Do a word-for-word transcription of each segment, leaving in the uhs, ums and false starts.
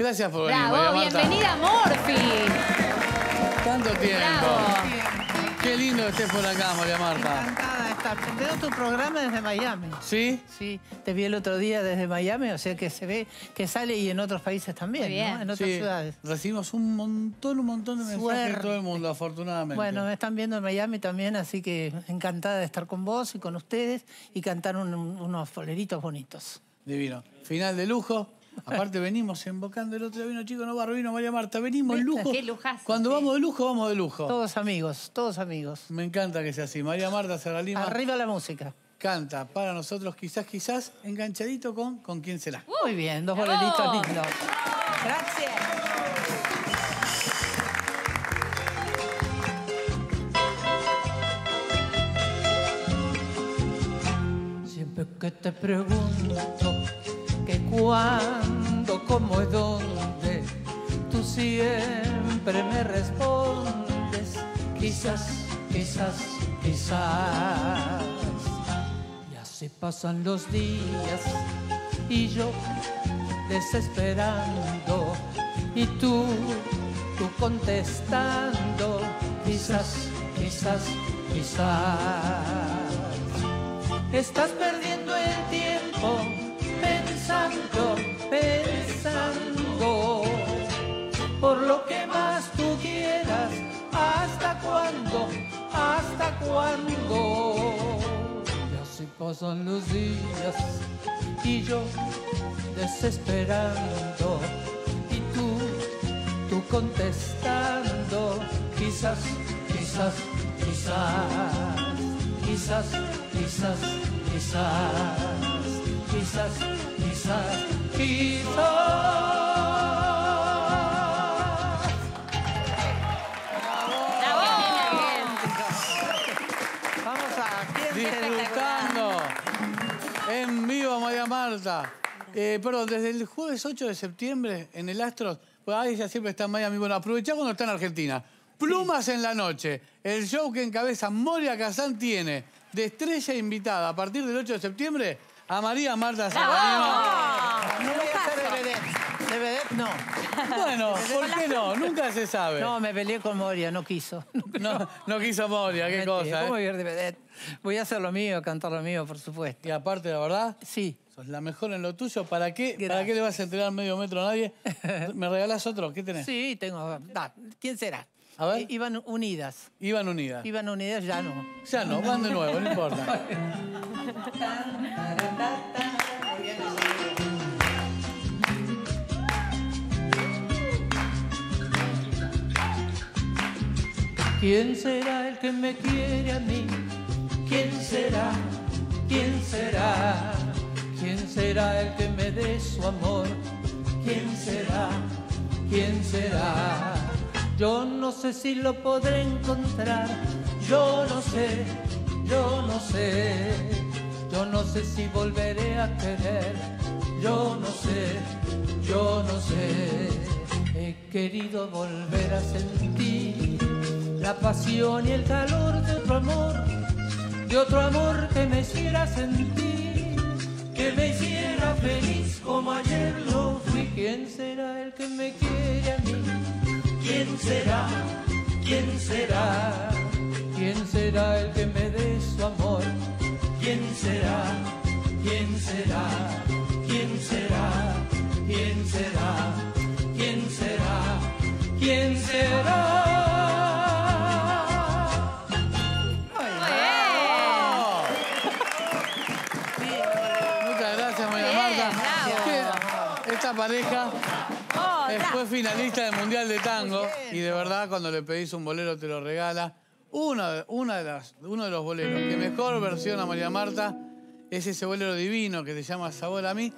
Gracias por venir, María Martha. Bienvenida, Morfi. Tanto tiempo. Bravo. Qué lindo que estés por acá, María Martha. Encantada de estar. Veo tu programa desde Miami. ¿Sí? Sí, te vi el otro día desde Miami, o sea que se ve que sale y en otros países también, ¿no? En otras sí, ciudades. Recibimos un montón, un montón de mensajes Suerte. de todo el mundo, afortunadamente. Bueno, me están viendo en Miami también, así que encantada de estar con vos y con ustedes y cantar un, unos boleritos bonitos. Divino. Final de lujo. Aparte venimos embocando el otro día, vino Chico Novarro, vino María Martha, venimos lujo. Qué lujazo, Cuando sí. vamos de lujo, vamos de lujo. Todos amigos, todos amigos. Me encanta que sea así. María Martha Serra Lima. Arriba la música. Canta para nosotros, quizás, quizás, enganchadito con ¿Con quién será? Uh, Muy bien, dos boleritos oh. lindos. Oh. Gracias. Siempre que te pregunto que cuándo, cómo y dónde, tú siempre me respondes quizás, quizás, quizás. Y así pasan los días y yo desesperando y tú, tú contestando quizás, quizás, quizás. Estás perdiendo el tiempo pensando, pensando por lo que más tú quieras. ¿Hasta cuándo? ¿Hasta cuándo? Y así pasan los días y yo desesperando y tú, tú contestando quizás, quizás, quizás. Quizás, quizás, quizás, quizás, quizás, quizás. ¡Bravo! Vamos a disfrutando en vivo, María Martha. Eh, perdón, desde el jueves ocho de septiembre en el Astro, pues ahí ya siempre está en Miami. Bueno, aprovechá cuando está en Argentina. Plumas en la Noche, el show que encabeza Moria Casán, tiene de estrella invitada a partir del ocho de septiembre a María Martha Serra Lima. No voy a hacer de vedette. De vedette no. Bueno, ¿por qué no? Nunca se sabe. No, me peleé con Moria, no quiso. No, no quiso Moria, qué cosa, ¿eh? ¿Cómo voy a ir de vedette? Voy a hacer lo mío, cantar lo mío, por supuesto. Y aparte, la verdad, sí, sos la mejor en lo tuyo. ¿Para qué, ¿para qué le vas a entregar medio metro a nadie? ¿Me regalás otro? ¿Qué tenés? Sí, tengo. Da, ¿quién será? A ver. Iban unidas. Iban unidas. Iban unidas, ya no. Ya no, van de nuevo, no importa. ¿Quién será el que me quiere a mí? ¿Quién será? ¿Quién será? ¿Quién será el que me dé su amor? ¿Quién será? ¿Quién será? Yo no sé si lo podré encontrar, yo no sé, yo no sé. Yo no sé si volveré a querer, yo no sé, yo no sé. He querido volver a sentir la pasión y el calor de otro amor, de otro amor que me hiciera sentir, que me hiciera feliz como ayer lo fui. ¿Quién será el que me quiere a mí? ¿Quién será? ¿Quién será? ¿Quién será el que me dé su amor? ¿Quién será? ¿Quién será? ¿Quién será? ¿Quién será? ¿Quién será? ¿Quién será? Muchas gracias, María Martha. Esta pareja fue finalista del Mundial de Tango y de verdad cuando le pedís un bolero te lo regala. Una, una de las, uno de los boleros que mejor versiona María Martha es ese bolero divino que se llama Sabor a mí.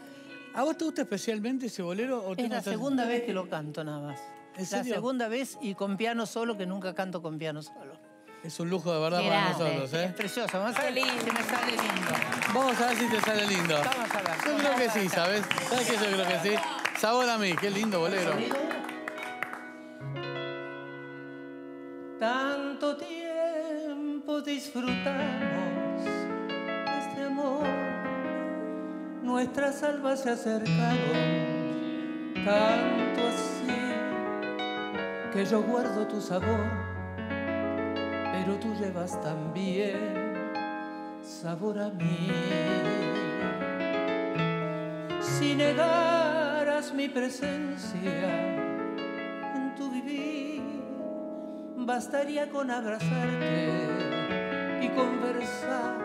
¿A vos te gusta especialmente ese bolero? ¿O es la segunda vez que lo canto nada más? ¿En serio? La segunda vez y con piano solo, que nunca canto con piano solo. Es un lujo de verdad para nosotros, ¿eh? Es precioso. Vamos a ver si me sale lindo. Vamos a ver si te sale lindo. Vamos a ver. Yo creo que sí, ¿sabes? ¿Sabes que yo creo que sí? Sabor a mí, qué lindo bolero. Tanto tiempo disfrutamos este amor. Nuestras almas se acercaron tanto así que yo guardo tu sabor, pero tú llevas también sabor a mí. Si negaras mi presencia en tu vivir, bastaría con abrazarte y conversar.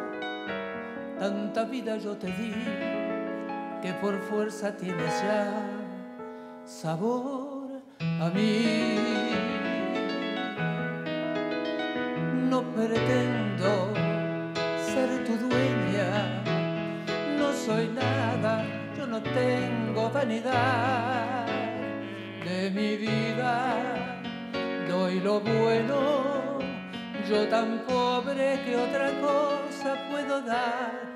Tanta vida yo te di que por fuerza tienes ya sabor a mí. No pretendo ser tu dueña, no soy nada, yo no tengo vanidad. De mi vida doy lo bueno, yo tan pobre que otra cosa puedo dar.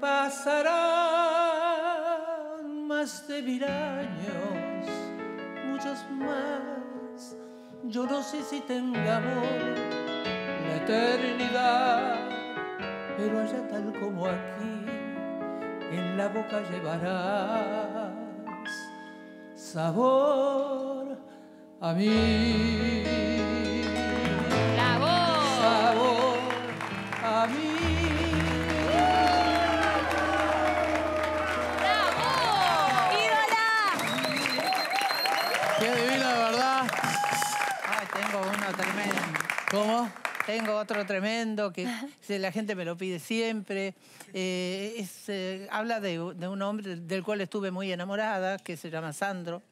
Pasarán más de mil años, muchos más. Yo no sé si tenga amor la eternidad, pero allá tal como aquí, en la boca llevarás sabor a mí. ¡Bravo! Sabor a mí. ¿Cómo? Tengo otro tremendo que la gente me lo pide siempre. Eh, es, eh, habla de, de un hombre del cual estuve muy enamorada, que se llama Sandro.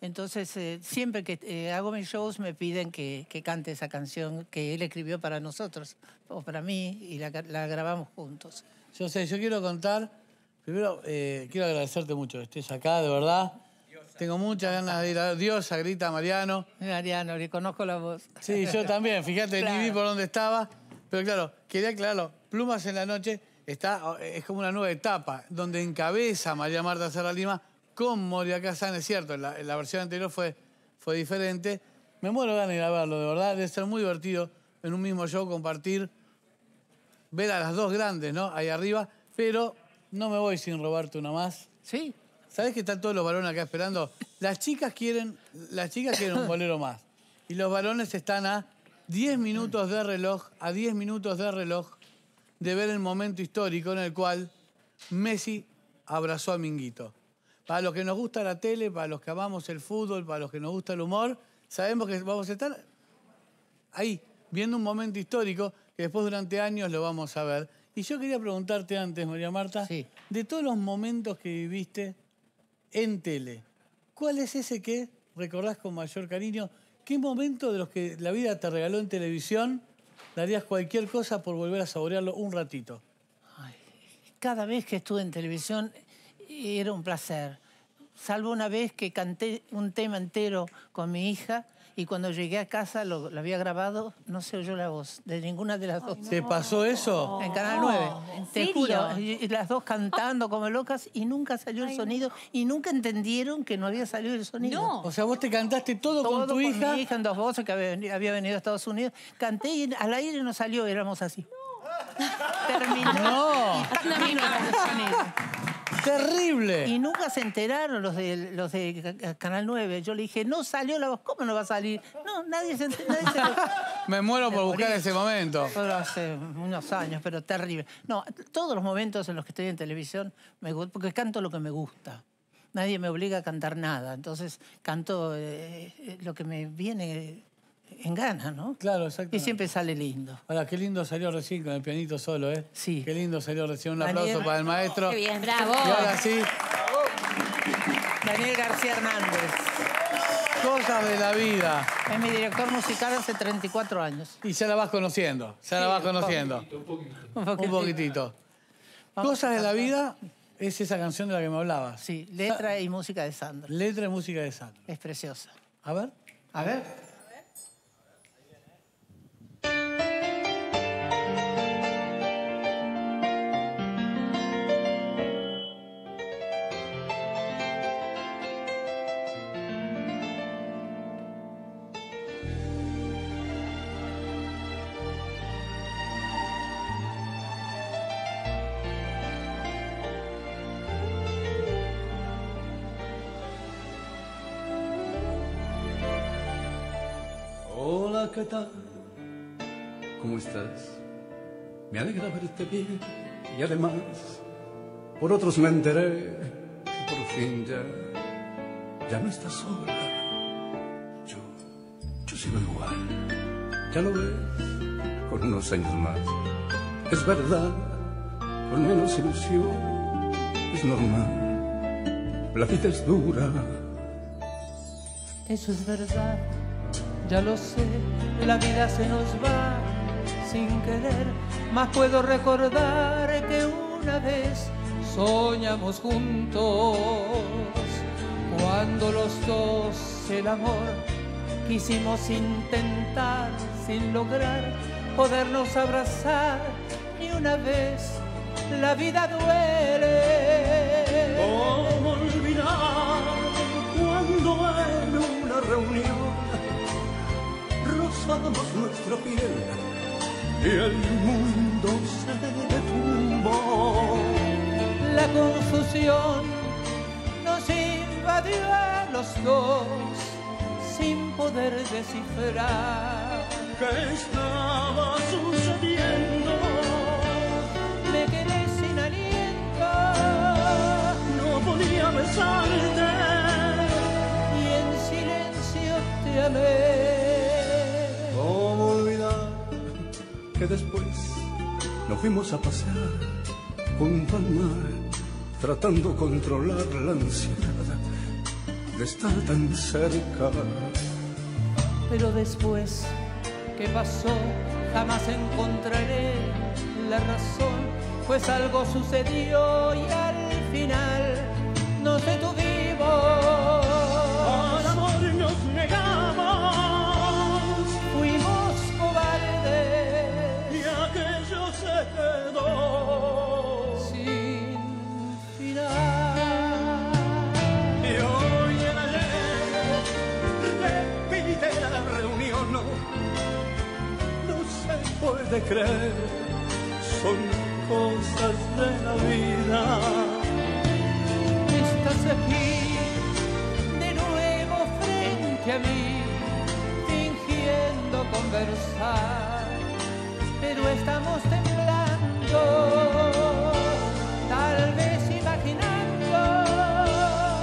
Entonces, eh, siempre que eh, hago mis shows me piden que, que cante esa canción que él escribió para nosotros, o para mí, y la, la grabamos juntos. Yo sé, yo quiero contar... Primero, eh, quiero agradecerte mucho que estés acá, de verdad. Tengo muchas ganas de ir a Diosa, grita Mariano. Mariano, le conozco la voz. Sí, yo también, fíjate, claro. Ni vi por dónde estaba. Pero claro, quería aclararlo, Plumas en la Noche está, es como una nueva etapa, donde encabeza María Martha Serra Lima con Moria Kazan, es cierto, en la, en la versión anterior fue, fue diferente. Me muero ganas de ir a verlo, de verdad, debe ser muy divertido en un mismo show compartir, ver a las dos grandes, ¿no? Ahí arriba, pero no me voy sin robarte una más. Sí. ¿Sabés que están todos los varones acá esperando? Las chicas quieren, las chicas quieren un bolero más. Y los varones están a diez minutos de reloj, a diez minutos de reloj, de ver el momento histórico en el cual Messi abrazó a Minguito. Para los que nos gusta la tele, para los que amamos el fútbol, para los que nos gusta el humor, sabemos que vamos a estar ahí, viendo un momento histórico que después durante años lo vamos a ver. Y yo quería preguntarte antes, María Martha, sí. De todos los momentos que viviste en tele, ¿cuál es ese que recordás con mayor cariño? ¿Qué momento de los que la vida te regaló en televisión darías cualquier cosa por volver a saborearlo un ratito? Ay, cada vez que estuve en televisión era un placer. Salvo una vez que canté un tema entero con mi hija y cuando llegué a casa, lo, lo había grabado, no se oyó la voz de ninguna de las dos. Ay, no. ¿Te pasó eso? En Canal nueve. ¿En serio? Te juro. Y las dos cantando como locas y nunca salió el sonido. No. Y nunca entendieron que no había salido el sonido. No. O sea, vos te cantaste todo, todo con tu con hija. Todo mi hija en dos voces, que había, había venido a Estados Unidos. Canté y al aire no salió, éramos así. No. Terminó. No. Terminó el sonido. ¡Terrible! Y nunca se enteraron los de, los de Canal nueve. Yo le dije, no salió la voz, ¿cómo no va a salir? No, nadie se enteró. Nadie se... Me muero por buscar ese momento. Solo hace unos años, pero terrible. No, todos los momentos en los que estoy en televisión, me gusta, porque canto lo que me gusta. Nadie me obliga a cantar nada. Entonces, canto eh, lo que me viene en ganas, ¿no? Claro, exacto. Y siempre sale lindo. Ahora, qué lindo salió recién con el pianito solo, ¿eh? Sí. Qué lindo salió recién. Un aplauso Daniel... para el maestro. Qué bien, bravo. Y ahora sí. Daniel García Hernández. Cosas de la vida. Es mi director musical hace treinta y cuatro años. Y ya la vas conociendo, ya sí, la vas conociendo. Un poquitito. Un poquitito. Un poquitito. Cosas de la vida es esa canción de la que me hablabas. Sí, letra Sa y música de Sandro. Letra y música de Sandro. Es preciosa. A ver. A ver. Tacata. ¿Cómo estás? Me alegra verte bien. Y además, por otros me enteré que por fin ya, ya no estás sola. Yo, yo sigo igual. Ya lo ves, con unos años más. Es verdad, con menos ilusión. Es normal, la vida es dura. Eso es verdad, ya lo sé, la vida se nos va sin querer, mas puedo recordar que una vez soñamos juntos, cuando los dos el amor quisimos intentar sin lograr podernos abrazar, ni una vez la vida duele. ¿Cómo olvidar cuando en una reunión rozábamos nuestra piel y el mundo se derrumbó? La confusión nos invadió a los dos sin poder descifrar qué estaba sucediendo. Me quedé sin aliento, no podía besarte y en silencio te amé. ¿Cómo olvidar que después nos fuimos a pasear junto al mar, tratando de controlar la ansiedad de estar tan cerca? Pero después, ¿qué pasó? Jamás encontraré la razón, pues algo sucedió y al final nos detuvimos. Al amor nos negamos, fuimos cobardes y aquello se quedó sin final. Y hoy en ayer le pide la reunión, no. Puede creer, son cosas de la vida. Estás aquí, de nuevo frente a mí, fingiendo conversar, pero estamos temblando, tal vez imaginando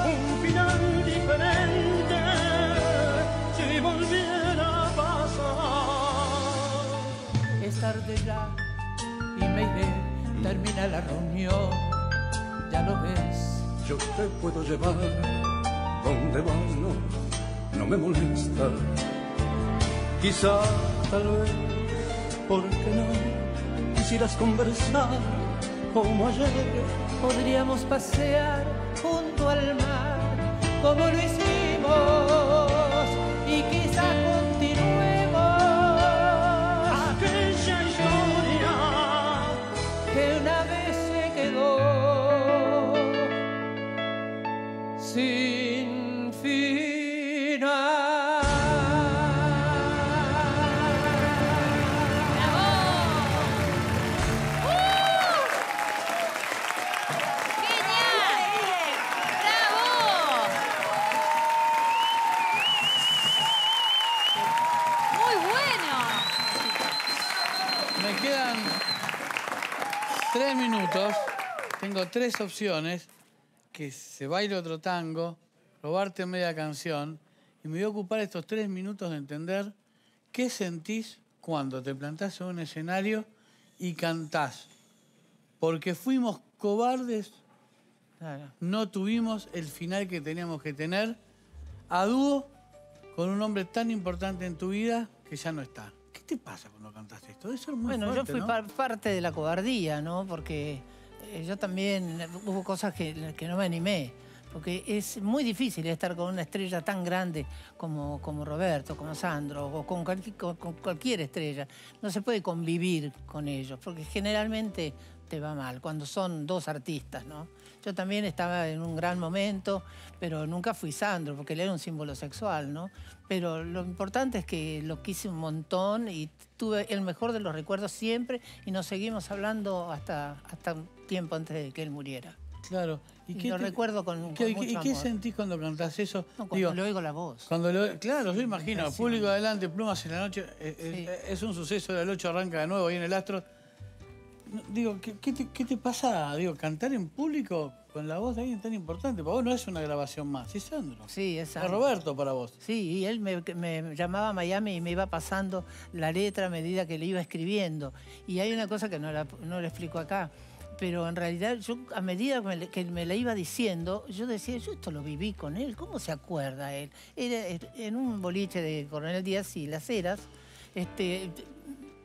un final diferente si volviera a pasar. Es tarde ya y me iré, termina la reunión, ya lo ves. Yo te puedo llevar donde vas, no, no me molesta. Quizá, tal vez, ¿por qué no? Quisieras conversar como ayer. Podríamos pasear junto al mar como lo hicimos y quizá sin final. ¡Bravo! ¡Uh! ¡Genial! ¡Bravo! Muy bueno. Me quedan tres minutos. Tengo tres opciones. Que se baile otro tango, robarte media canción, y me voy a ocupar estos tres minutos de entender qué sentís cuando te plantás en un escenario y cantás. Porque fuimos cobardes, no tuvimos el final que teníamos que tener, a dúo con un hombre tan importante en tu vida que ya no está. ¿Qué te pasa cuando cantaste esto? Eso es muy bueno, fuerte, yo fui ¿no? parte de la cobardía, ¿no? Porque yo también hubo cosas que, que no me animé, porque es muy difícil estar con una estrella tan grande como, como Roberto, como Sandro, o con, cual, con, con cualquier estrella. No se puede convivir con ellos, porque generalmente te va mal, cuando son dos artistas, ¿no? Yo también estaba en un gran momento, pero nunca fui Sandro, porque él era un símbolo sexual, ¿no? Pero lo importante es que lo quise un montón y tuve el mejor de los recuerdos siempre y nos seguimos hablando hasta, hasta un tiempo antes de que él muriera. Claro. Y, y qué lo te... recuerdo con, con ¿Qué, mucho ¿Y amor. qué sentís cuando cantás eso? No, cuando Digo, lo oigo la voz. Cuando lo... Claro, yo imagino. Gracias. Público adelante, Plumas en la Noche. Eh, sí. eh, es un suceso, del ocho arranca de nuevo ahí en el Astro. Digo, ¿qué, qué, te, ¿qué te pasa? Digo, cantar en público con la voz de alguien tan importante. Para vos no es una grabación más, es Sandro. Sí, es Sandro. Es Roberto para vos. Sí, y él me, me llamaba a Miami y me iba pasando la letra a medida que le iba escribiendo. Y hay una cosa que no la, no la explico acá. Pero en realidad, yo a medida que me la iba diciendo, yo decía, yo esto lo viví con él, ¿cómo se acuerda él? Era en un boliche de Coronel Díaz y Las Heras, este,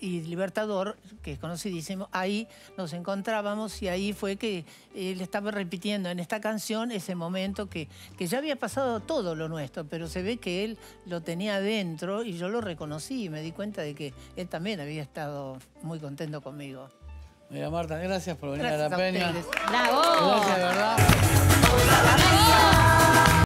y Libertador, que es conocidísimo, ahí nos encontrábamos y ahí fue que él estaba repitiendo en esta canción ese momento que, que ya había pasado todo lo nuestro, pero se ve que él lo tenía adentro y yo lo reconocí y me di cuenta de que él también había estado muy contento conmigo. María Martha, gracias por venir gracias a la a peña. Ustedes. ¡Bravo! Gracias, de verdad. ¡Bravo!